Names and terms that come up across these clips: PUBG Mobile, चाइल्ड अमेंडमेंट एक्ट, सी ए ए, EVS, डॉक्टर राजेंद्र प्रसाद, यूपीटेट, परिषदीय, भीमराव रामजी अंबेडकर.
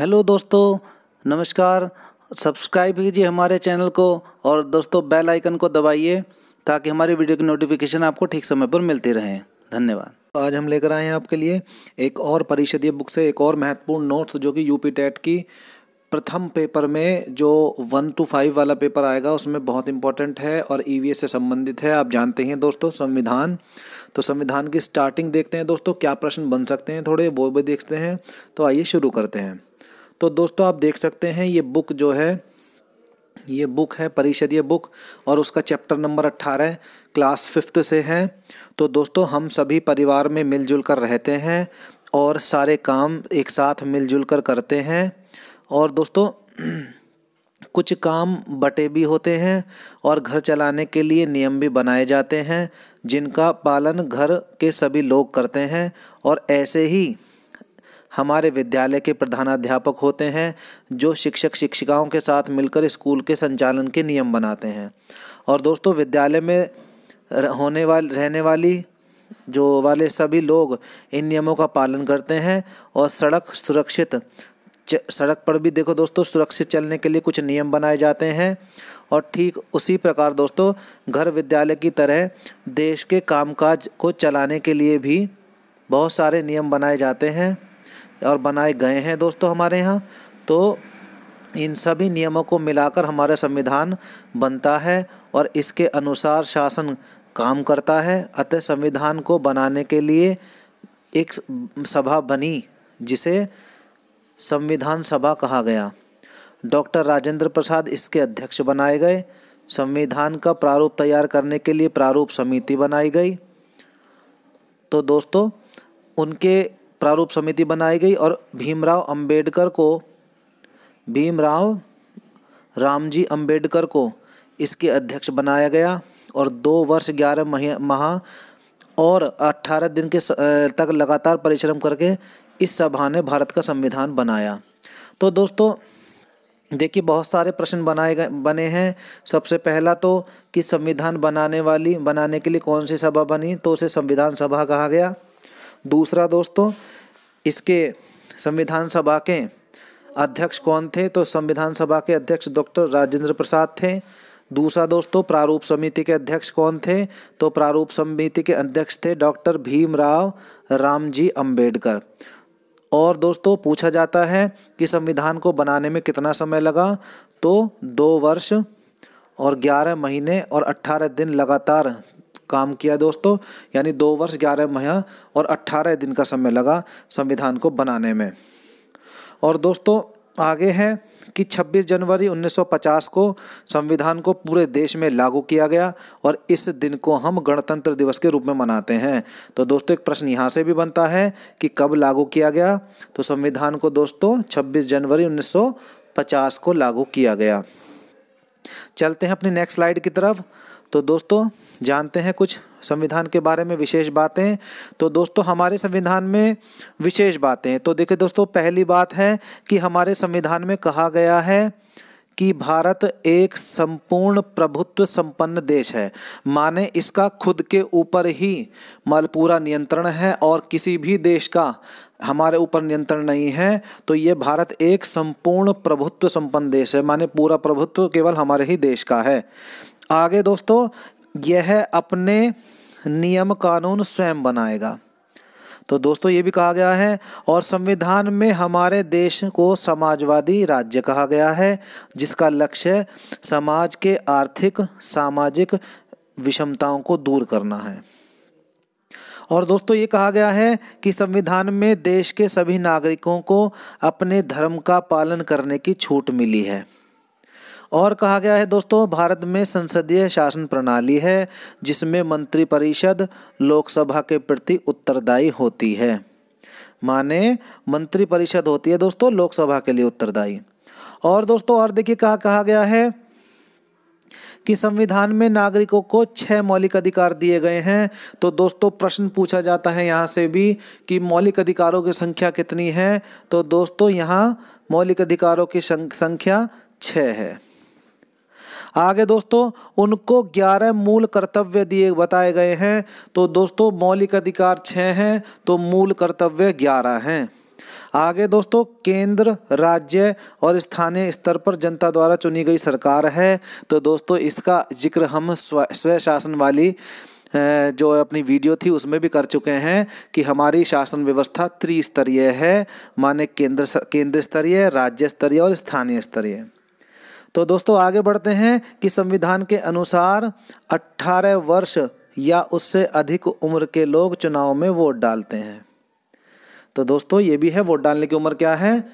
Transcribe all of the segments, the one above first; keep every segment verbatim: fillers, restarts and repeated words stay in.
Hello दोस्तों, नमस्कार। Subscribe कीजिए हमारे चैनल को और दोस्तों बेल आइकन को दबाइए ताकि हमारी वीडियो की नोटिफिकेशन आपको ठीक समय पर मिलती रहे। धन्यवाद। आज हम लेकर आए हैं आपके लिए एक और परिषदीय बुक से एक और महत्वपूर्ण नोट्स, जो कि यूपीटेट की प्रथम पेपर में जो वन टू फाइव वाला पेपर आएगा उसमें बहुत इंपॉर्टेंट है और ईवीएस से संबंधित है। आप जानते हैं दोस्तों संविधान, तो संविधान की स्टार्टिंग देखते हैं दोस्तों, क्या प्रश्न बन सकते हैं थोड़े वो भी देखते हैं। तो आइए शुरू करते हैं। तो दोस्तों आप देख सकते हैं ये बुक जो है, ये बुक है परिषदीय बुक और उसका चैप्टर नंबर अट्ठारह क्लास फिफ्थ से है। तो दोस्तों हम सभी परिवार में मिलजुल कर रहते हैं और सारे काम एक साथ मिलजुल कर करते हैं और दोस्तों कुछ काम बटे भी होते हैं और घर चलाने के लिए नियम भी बनाए जाते हैं जिनका पालन घर के सभी लोग करते हैं। और ऐसे ही हमारे विद्यालय के प्रधानाध्यापक होते हैं जो शिक्षक शिक्षिकाओं के साथ मिलकर स्कूल के संचालन के नियम बनाते हैं। और दोस्तों विद्यालय में होने वाले रहने वाली जो वाले सभी लोग इन नियमों का पालन करते हैं। और सड़क सुरक्षित सड़क पर भी देखो दोस्तों सुरक्षित चलने के लिए कुछ नियम बनाए जाते हैं। और ठीक उसी प्रकार दोस्तों घर विद्यालय की तरह देश के कामकाज को चलाने के लिए भी बहुत सारे नियम बनाए जाते हैं और बनाए गए हैं दोस्तों हमारे यहाँ। तो इन सभी नियमों को मिलाकर हमारा संविधान बनता है और इसके अनुसार शासन काम करता है। अतः संविधान को बनाने के लिए एक सभा बनी जिसे संविधान सभा कहा गया। डॉक्टर राजेंद्र प्रसाद इसके अध्यक्ष बनाए गए। संविधान का प्रारूप तैयार करने के लिए प्रारूप समिति बनाई गई। तो दोस्तों उनके प्रारूप समिति बनाई गई और भीमराव अंबेडकर को भीमराव रामजी अंबेडकर को इसके अध्यक्ष बनाया गया। और दो वर्ष ग्यारह महीने माह और अट्ठारह दिन के तक लगातार परिश्रम करके इस सभा ने भारत का संविधान बनाया। तो दोस्तों देखिए बहुत सारे प्रश्न बनाए गए बने हैं। सबसे पहला तो कि संविधान बनाने वाली बनाने के लिए कौन सी सभा बनी, तो उसे संविधान सभा कहा गया। दूसरा दोस्तों इसके संविधान सभा के अध्यक्ष कौन थे, तो संविधान सभा के अध्यक्ष डॉक्टर राजेंद्र प्रसाद थे। दूसरा दोस्तों प्रारूप समिति के अध्यक्ष कौन थे, तो प्रारूप समिति के अध्यक्ष थे डॉक्टर भीमराव रामजी अंबेडकर। और दोस्तों पूछा जाता है कि संविधान को बनाने में कितना समय लगा, तो दो वर्ष और ग्यारह महीने और अट्ठारह दिन लगातार काम किया दोस्तों, यानी दो वर्ष ग्यारह महीना और अट्ठारह दिन का समय लगा संविधान को बनाने में। और दोस्तों आगे है कि छब्बीस जनवरी उन्नीस सौ पचास को संविधान को पूरे देश में लागू किया गया और इस दिन को हम गणतंत्र दिवस के रूप में मनाते हैं। तो दोस्तों एक प्रश्न यहाँ से भी बनता है कि कब लागू किया गया, तो संविधान को दोस्तों छब्बीस जनवरी उन्नीस सौ पचास को लागू किया गया। चलते हैं अपनी नेक्स्ट स्लाइड की तरफ। तो दोस्तों जानते हैं कुछ संविधान के बारे में विशेष बातें। तो दोस्तों हमारे संविधान में विशेष बातें, तो देखिए दोस्तों पहली बात है कि हमारे संविधान में कहा गया है कि भारत एक संपूर्ण प्रभुत्व संपन्न देश है, माने इसका खुद के ऊपर ही मल पूरा नियंत्रण है और किसी भी देश का हमारे ऊपर नियंत्रण नहीं है। तो ये भारत एक संपूर्ण प्रभुत्व संपन्न देश है, माने पूरा प्रभुत्व केवल हमारे ही देश का है। आगे दोस्तों यह अपने नियम कानून स्वयं बनाएगा, तो दोस्तों ये भी कहा गया है। और संविधान में हमारे देश को समाजवादी राज्य कहा गया है जिसका लक्ष्य समाज के आर्थिक सामाजिक विषमताओं को दूर करना है। और दोस्तों ये कहा गया है कि संविधान में देश के सभी नागरिकों को अपने धर्म का पालन करने की छूट मिली है। और कहा गया है दोस्तों भारत में संसदीय शासन प्रणाली है जिसमें मंत्रिपरिषद लोकसभा के प्रति उत्तरदायी होती है, माने मंत्रिपरिषद होती है दोस्तों लोकसभा के लिए उत्तरदायी। और दोस्तों और देखिए कहा कहा गया है कि संविधान में नागरिकों को छह मौलिक अधिकार दिए गए हैं। तो दोस्तों प्रश्न पूछा जाता है यहाँ से भी कि मौलिक अधिकारों की संख्या कितनी है, तो दोस्तों यहाँ मौलिक अधिकारों की संख्या छः है। आगे दोस्तों उनको ग्यारह मूल कर्तव्य दिए बताए गए हैं। तो दोस्तों मौलिक अधिकार छः हैं तो मूल कर्तव्य ग्यारह हैं। आगे दोस्तों केंद्र, राज्य और स्थानीय स्तर पर जनता द्वारा चुनी गई सरकार है। तो दोस्तों इसका जिक्र हम स्वशासन वाली जो अपनी वीडियो थी उसमें भी कर चुके हैं कि हमारी शासन व्यवस्था त्रिस्तरीय है, माने केंद्र केंद्र स्तरीय, राज्य स्तरीय और स्थानीय स्तरीय। तो दोस्तों आगे बढ़ते हैं कि संविधान के अनुसार अठारह वर्ष या उससे अधिक उम्र के लोग चुनाव में वोट डालते हैं। तो दोस्तों ये भी है, वोट डालने की उम्र क्या है,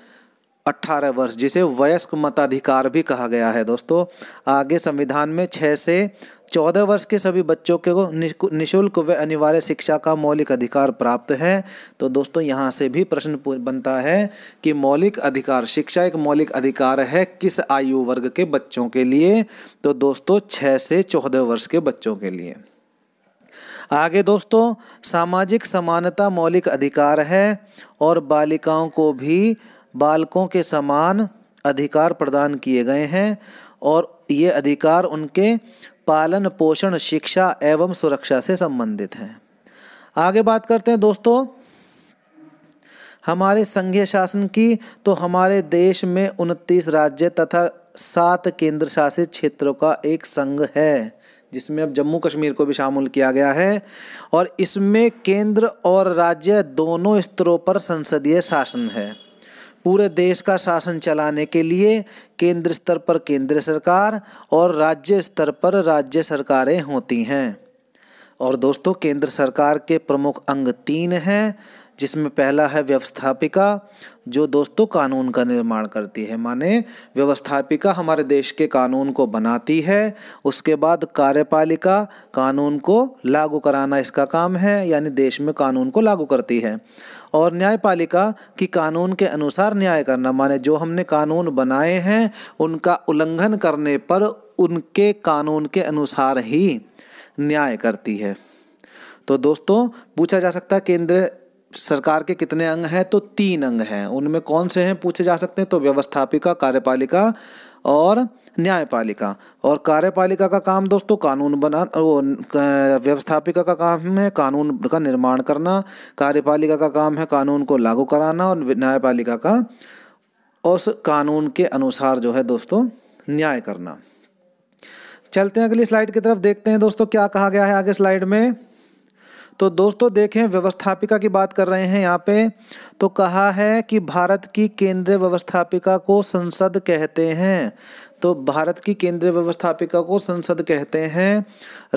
अठारह वर्ष, जिसे वयस्क मताधिकार भी कहा गया है। दोस्तों आगे संविधान में छः से चौदह वर्ष के सभी बच्चों को निःशुल्क व अनिवार्य शिक्षा का मौलिक अधिकार प्राप्त है। तो दोस्तों यहाँ से भी प्रश्न बनता है कि मौलिक अधिकार, शिक्षा एक मौलिक अधिकार है किस आयु वर्ग के बच्चों के लिए? तो दोस्तों छः से चौदह वर्ष के बच्चों के लिए। आगे दोस्तों सामाजिक समानता मौलिक अधिकार है और बालिकाओं को भी बालकों के समान अधिकार प्रदान किए गए हैं और ये अधिकार उनके पालन पोषण, शिक्षा एवं सुरक्षा से संबंधित हैं। आगे बात करते हैं दोस्तों हमारे संघीय शासन की। तो हमारे देश में उनतीस राज्य तथा सात केंद्र शासित क्षेत्रों का एक संघ है, जिसमें अब जम्मू कश्मीर को भी शामिल किया गया है और इसमें केंद्र और राज्य दोनों स्तरों पर संसदीय शासन है। पूरे देश का शासन चलाने के लिए केंद्र स्तर पर केंद्र सरकार और राज्य स्तर पर राज्य सरकारें होती हैं। और दोस्तों केंद्र सरकार के प्रमुख अंग तीन हैं, जिसमें पहला है व्यवस्थापिका, जो दोस्तों कानून का निर्माण करती है, माने व्यवस्थापिका हमारे देश के कानून को बनाती है। उसके बाद कार्यपालिका कानून को लागू कराना इसका काम है, यानी देश में कानून को लागू करती है। और न्यायपालिका की कानून के अनुसार न्याय करना, माने जो हमने कानून बनाए हैं उनका उल्लंघन करने पर उनके कानून के अनुसार ही न्याय करती है। तो दोस्तों पूछा जा सकता है केंद्र सरकार के कितने अंग हैं? तो तीन अंग हैं, उनमें कौन से हैं पूछे जा सकते हैं। तो व्यवस्थापिका, कार्यपालिका और न्यायपालिका। और कार्यपालिका का काम दोस्तों कानून बना, वो व्यवस्थापिका का काम है कानून का निर्माण करना, कार्यपालिका का काम है कानून को लागू कराना और न्यायपालिका का उस कानून के अनुसार जो है दोस्तों न्याय करना। चलते हैं अगली स्लाइड की तरफ, देखते हैं दोस्तों क्या कहा गया है आगे स्लाइड में। तो दोस्तों देखें, व्यवस्थापिका की बात कर रहे हैं यहाँ पे, तो कहा है कि भारत की केंद्रीय व्यवस्थापिका को संसद कहते हैं। तो भारत की केंद्रीय व्यवस्थापिका को संसद कहते हैं।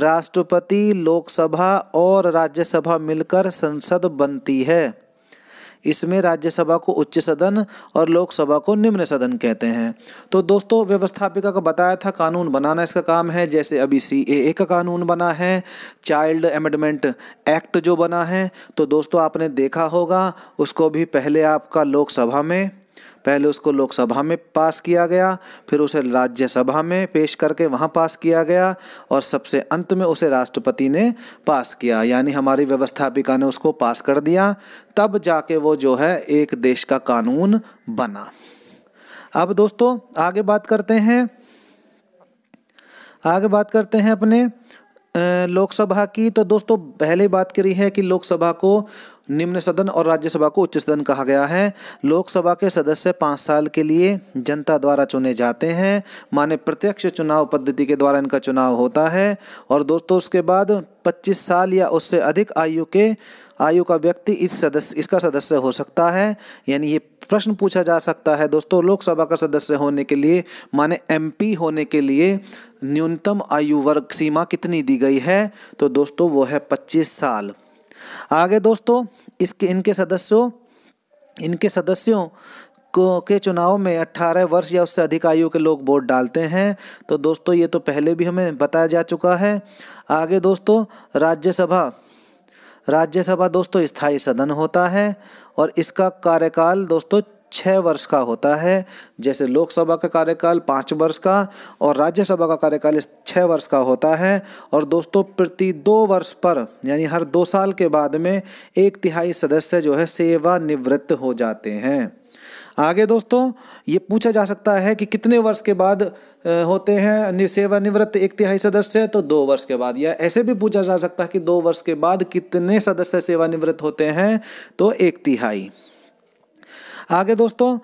राष्ट्रपति, लोकसभा और राज्यसभा मिलकर संसद बनती है। इसमें राज्यसभा को उच्च सदन और लोकसभा को निम्न सदन कहते हैं। तो दोस्तों व्यवस्थापिका का बताया था कानून बनाना इसका काम है, जैसे अभी सी ए ए का कानून बना है, चाइल्ड अमेंडमेंट एक्ट जो बना है तो दोस्तों आपने देखा होगा उसको भी पहले आपका लोकसभा में पहले उसको लोकसभा में पास किया गया, फिर उसे राज्यसभा में पेश करके वहाँ पास किया गया और सबसे अंत में उसे राष्ट्रपति ने पास किया, यानी हमारी व्यवस्थापिका ने उसको पास कर दिया, तब जाके वो जो है एक देश का कानून बना। अब दोस्तों आगे बात करते हैं आगे बात करते हैं अपने लोकसभा की। तो दोस्तों पहले बात करी है कि लोकसभा को निम्न सदन और राज्यसभा को उच्च सदन कहा गया है। लोकसभा के सदस्य पाँच साल के लिए जनता द्वारा चुने जाते हैं, माने प्रत्यक्ष चुनाव पद्धति के द्वारा इनका चुनाव होता है। और दोस्तों उसके बाद पच्चीस साल या उससे अधिक आयु के आयु का व्यक्ति इस सदस्य इसका सदस्य हो सकता है, यानी ये प्रश्न पूछा जा सकता है दोस्तों लोकसभा का सदस्य होने के लिए, माने एमपी होने के लिए न्यूनतम आयु वर्ग सीमा कितनी दी गई है? तो दोस्तों वो है पच्चीस साल। आगे दोस्तों इसके इनके सदस्यों इनके सदस्यों को के चुनाव में अठारह वर्ष या उससे अधिक आयु के लोग वोट डालते हैं। तो दोस्तों ये तो पहले भी हमें बताया जा चुका है। आगे दोस्तों राज्यसभा राज्यसभा दोस्तों स्थायी सदन होता है और इसका कार्यकाल दोस्तों छः वर्ष का होता है, जैसे लोकसभा का कार्यकाल पाँच वर्ष का और राज्यसभा का कार्यकाल छः वर्ष का होता है। और दोस्तों प्रति दो वर्ष पर, यानी हर दो साल के बाद में एक तिहाई सदस्य जो है सेवानिवृत्त हो जाते हैं। आगे दोस्तों ये पूछा जा सकता है कि कितने वर्ष के बाद होते हैं सेवानिवृत्त एक तिहाई सदस्य? तो दो वर्ष के बाद। या ऐसे भी पूछा जा सकता है कि दो वर्ष के बाद कितने सदस्य सेवानिवृत्त होते हैं? तो एक तिहाई। आगे दोस्तों,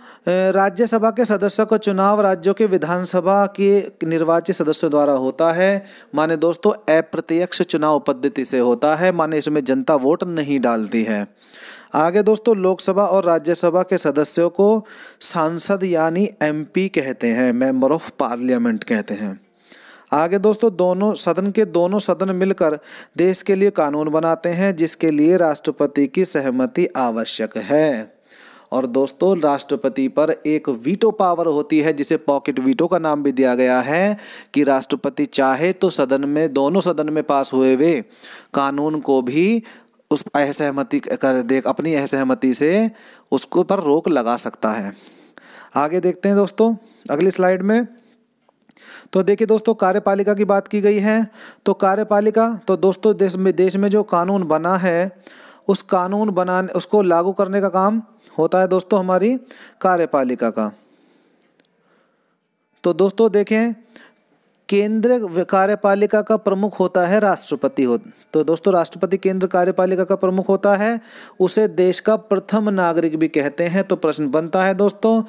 राज्यसभा के सदस्यों का चुनाव राज्यों के विधानसभा के निर्वाचित सदस्यों द्वारा होता है। माने दोस्तों अप्रत्यक्ष चुनाव पद्धति से होता है, माने इसमें जनता वोट नहीं डालती है। आगे दोस्तों, लोकसभा और राज्यसभा के सदस्यों को सांसद यानी एमपी कहते हैं, मेंबर ऑफ पार्लियामेंट कहते हैं। आगे दोस्तों, दोनों सदन के दोनों सदन मिलकर देश के लिए कानून बनाते हैं, जिसके लिए राष्ट्रपति की सहमति आवश्यक है। और दोस्तों, राष्ट्रपति पर एक वीटो पावर होती है, जिसे पॉकेट वीटो का नाम भी दिया गया है, कि राष्ट्रपति चाहे तो सदन में, दोनों सदन में पास हुए हुए कानून को भी उस असहमति कर देख अपनी असहमति से उसको पर रोक लगा सकता है। आगे देखते हैं दोस्तों अगली स्लाइड में। तो देखिए दोस्तों, कार्यपालिका की बात की गई है। तो कार्यपालिका तो दोस्तों देश में देश में जो कानून बना है उस कानून बनाने उसको लागू करने का काम होता है दोस्तों हमारी कार्यपालिका का। तो दोस्तों देखें, केंद्र कार्यपालिका का प्रमुख होता है राष्ट्रपति हो तो दोस्तों राष्ट्रपति केंद्र कार्यपालिका का प्रमुख होता है, उसे देश का प्रथम नागरिक भी कहते हैं। तो प्रश्न बनता है दोस्तों,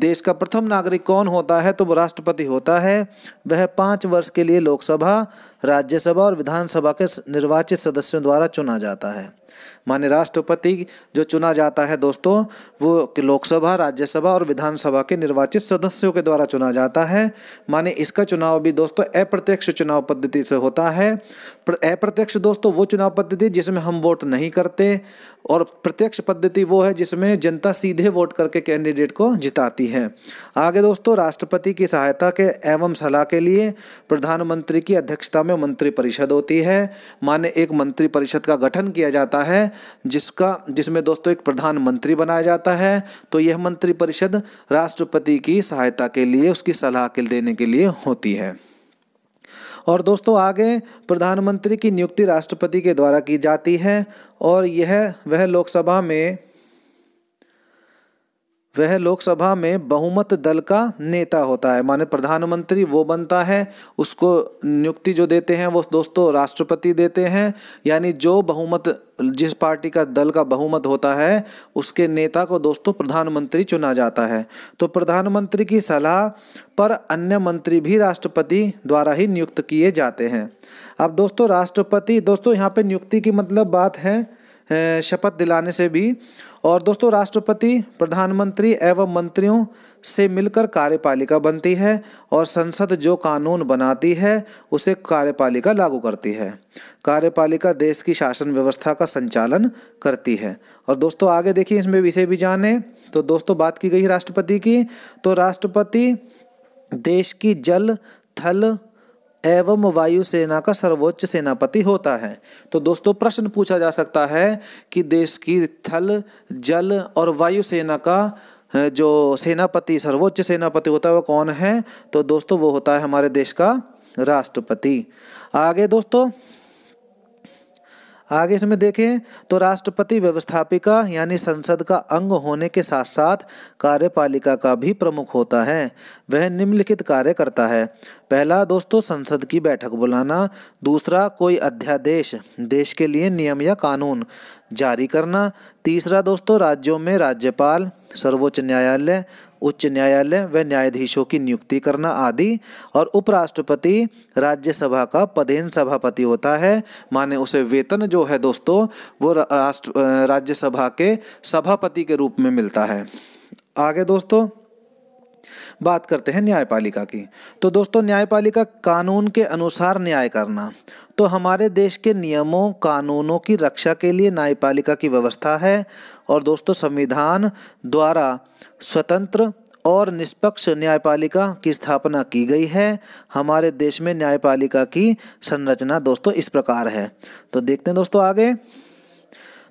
देश का प्रथम नागरिक कौन होता है? तो वो राष्ट्रपति होता है। वह पाँच वर्ष के लिए लोकसभा, राज्यसभा और विधानसभा के निर्वाचित सदस्यों द्वारा चुना जाता है। माने राष्ट्रपति जो चुना जाता है दोस्तों, वो लोकसभा, राज्यसभा और विधानसभा के निर्वाचित सदस्यों के द्वारा चुना जाता है। माने इसका चुनाव भी दोस्तों अप्रत्यक्ष चुनाव पद्धति से होता है। अप्रत्यक्ष दोस्तों वो चुनाव पद्धति जिसमें हम वोट नहीं करते, और प्रत्यक्ष पद्धति वो है जिसमें जनता सीधे वोट करके कैंडिडेट को जिताती है। आगे दोस्तों, राष्ट्रपति की सहायता के एवं सलाह के लिए प्रधानमंत्री की अध्यक्षता में मंत्रिपरिषद होती है। माने एक मंत्रिपरिषद का गठन किया जाता है, जिसका जिसमें दोस्तों एक प्रधानमंत्री बनाया जाता है। तो यह मंत्रिपरिषद राष्ट्रपति की सहायता के लिए, उसकी सलाह के देने के लिए होती है। और दोस्तों आगे, प्रधानमंत्री की नियुक्ति राष्ट्रपति के द्वारा की जाती है, और यह वह लोकसभा में वह लोकसभा में बहुमत दल का नेता होता है। माने प्रधानमंत्री वो बनता है, उसको नियुक्ति जो देते हैं वो दोस्तों राष्ट्रपति देते हैं। यानी जो बहुमत, जिस पार्टी का दल का बहुमत होता है, उसके नेता को दोस्तों प्रधानमंत्री चुना जाता है। तो प्रधानमंत्री की सलाह पर अन्य मंत्री भी राष्ट्रपति द्वारा ही नियुक्त किए जाते हैं। अब दोस्तों राष्ट्रपति दोस्तों यहाँ पर नियुक्ति की मतलब बात है शपथ दिलाने से भी। और दोस्तों राष्ट्रपति, प्रधानमंत्री एवं मंत्रियों से मिलकर कार्यपालिका बनती है, और संसद जो कानून बनाती है उसे कार्यपालिका लागू करती है। कार्यपालिका देश की शासन व्यवस्था का संचालन करती है। और दोस्तों आगे देखिए, इसमें विषय भी जाने। तो दोस्तों बात की गई राष्ट्रपति की। तो राष्ट्रपति देश की जल, थल एवं वायु सेना का सर्वोच्च सेनापति होता है। तो दोस्तों प्रश्न पूछा जा सकता है कि देश की थल, जल और वायु सेना का जो सेनापति, सर्वोच्च सेनापति होता है, वो कौन है? तो दोस्तों वो होता है हमारे देश का राष्ट्रपति। आगे दोस्तों, आगे इसमें देखें तो राष्ट्रपति व्यवस्थापिका यानी संसद का अंग होने के साथ साथ कार्यपालिका का भी प्रमुख होता है। वह निम्नलिखित कार्य करता है। पहला दोस्तों संसद की बैठक बुलाना, दूसरा कोई अध्यादेश, देश के लिए नियम या कानून जारी करना, तीसरा दोस्तों राज्यों में राज्यपाल, सर्वोच्च न्यायालय, उच्च न्यायालय व न्यायाधीशों की नियुक्ति करना आदि। और उपराष्ट्रपति राज्यसभा का पदेन सभापति होता है। माने उसे वेतन जो है दोस्तों वो राष्ट्र राज्यसभा के सभापति के रूप में मिलता है। आगे दोस्तों बात करते हैं न्यायपालिका की। तो दोस्तों न्यायपालिका कानून के अनुसार न्याय करना। तो हमारे देश के नियमों, कानूनों की रक्षा के लिए न्यायपालिका की व्यवस्था है। और दोस्तों संविधान द्वारा स्वतंत्र और निष्पक्ष न्यायपालिका की स्थापना की गई है। हमारे देश में न्यायपालिका की संरचना दोस्तों इस प्रकार है। तो देखते हैं दोस्तों आगे।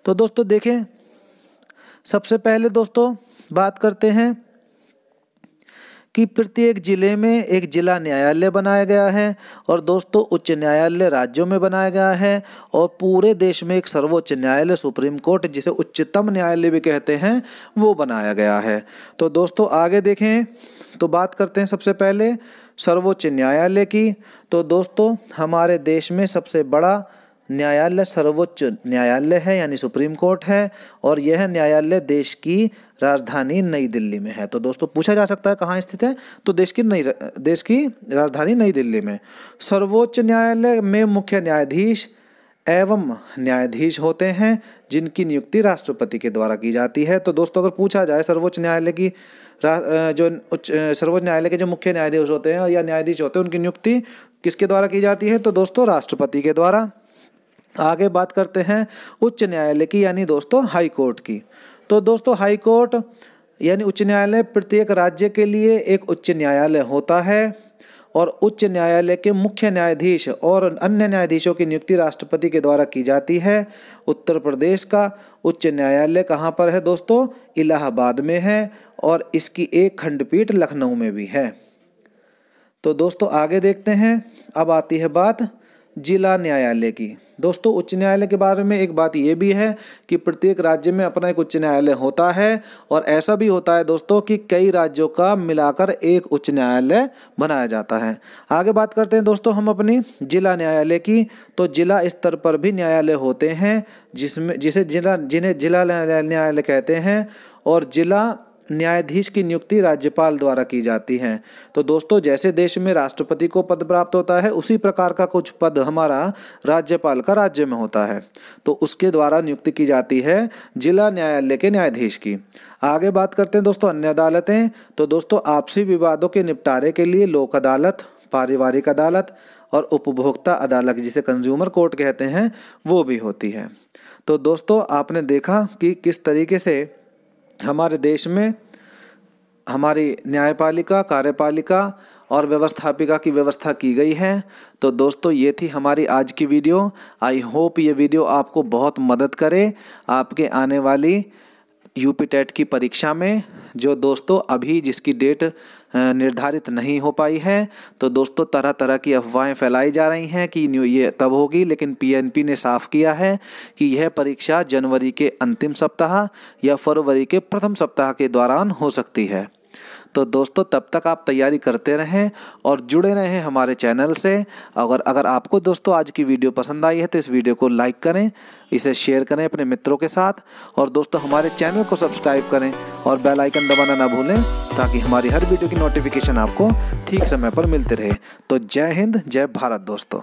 तो दोस्तों देखें, सबसे पहले दोस्तों बात करते हैं कि प्रत्येक जिले में एक जिला न्यायालय बनाया गया है, और दोस्तों उच्च न्यायालय राज्यों में बनाया गया है, और पूरे देश में एक सर्वोच्च न्यायालय, सुप्रीम कोर्ट जिसे उच्चतम न्यायालय भी कहते हैं, वो बनाया गया है। तो दोस्तों आगे देखें तो बात करते हैं सबसे पहले सर्वोच्च न्यायालय की। तो दोस्तों हमारे देश में सबसे बड़ा न्यायालय सर्वोच्च न्यायालय है, यानी सुप्रीम कोर्ट है। और यह न्यायालय देश की राजधानी नई दिल्ली में है। तो दोस्तों पूछा जा सकता है कहाँ स्थित है, तो देश की नई देश की राजधानी नई दिल्ली में। सर्वोच्च न्यायालय में मुख्य न्यायाधीश एवं न्यायाधीश होते हैं जिनकी नियुक्ति राष्ट्रपति के द्वारा की जाती है। तो दोस्तों अगर पूछा जाए सर्वोच्च न्यायालय की जो उच्च सर्वोच्च न्यायालय के जो मुख्य न्यायाधीश होते हैं या न्यायाधीश होते हैं उनकी नियुक्ति किसके द्वारा की जाती है, तो दोस्तों राष्ट्रपति के द्वारा। आगे बात करते हैं उच्च न्यायालय की, यानी दोस्तों हाई कोर्ट की। तो दोस्तों हाई कोर्ट यानी उच्च न्यायालय प्रत्येक राज्य के लिए एक उच्च न्यायालय होता है और उच्च न्यायालय के मुख्य न्यायाधीश और अन्य न्यायाधीशों की नियुक्ति राष्ट्रपति के द्वारा की जाती है। उत्तर प्रदेश का उच्च न्यायालय कहाँ पर है दोस्तों, इलाहाबाद में है और इसकी एक खंडपीठ लखनऊ में भी है। तो दोस्तों आगे देखते हैं, अब आती है बात जिला न्यायालय की। दोस्तों उच्च न्यायालय के बारे में एक बात ये भी है कि प्रत्येक राज्य में अपना एक उच्च न्यायालय होता है और ऐसा भी होता है दोस्तों कि कई राज्यों का मिलाकर एक उच्च न्यायालय बनाया जाता है। आगे बात करते हैं दोस्तों हम अपनी जिला न्यायालय की। तो जिला स्तर पर भी न्यायालय होते हैं जिसमें जिसे जिला जिन्हें जिला न्यायालय कहते हैं और जिला न्यायाधीश की नियुक्ति राज्यपाल द्वारा की जाती है। तो दोस्तों जैसे देश में राष्ट्रपति को पद प्राप्त होता है उसी प्रकार का कुछ पद हमारा राज्यपाल का राज्य में होता है, तो उसके द्वारा नियुक्ति की जाती है जिला न्यायालय के न्यायाधीश की। आगे बात करते हैं दोस्तों अन्य अदालतें। तो दोस्तों आपसी विवादों के निपटारे के लिए लोक अदालत, पारिवारिक अदालत और उपभोक्ता अदालत जिसे कंज्यूमर कोर्ट कहते हैं वो भी होती है। तो दोस्तों आपने देखा कि किस तरीके से हमारे देश में हमारी न्यायपालिका, कार्यपालिका और व्यवस्थापिका की व्यवस्था की गई है। तो दोस्तों ये थी हमारी आज की वीडियो। आई होप ये वीडियो आपको बहुत मदद करे आपके आने वाली यूपीटेट की परीक्षा में, जो दोस्तों अभी जिसकी डेट निर्धारित नहीं हो पाई है। तो दोस्तों तरह तरह की अफवाहें फैलाई जा रही हैं कि ये तब होगी, लेकिन पीएनपी ने साफ किया है कि यह परीक्षा जनवरी के अंतिम सप्ताह या फरवरी के प्रथम सप्ताह के दौरान हो सकती है। तो दोस्तों तब तक आप तैयारी करते रहें और जुड़े रहें हमारे चैनल से। अगर अगर आपको दोस्तों आज की वीडियो पसंद आई है तो इस वीडियो को लाइक करें, इसे शेयर करें अपने मित्रों के साथ और दोस्तों हमारे चैनल को सब्सक्राइब करें और बेल आइकन दबाना ना भूलें ताकि हमारी हर वीडियो की नोटिफिकेशन आपको ठीक समय पर मिलती रहे। तो जय हिंद, जय भारत दोस्तों।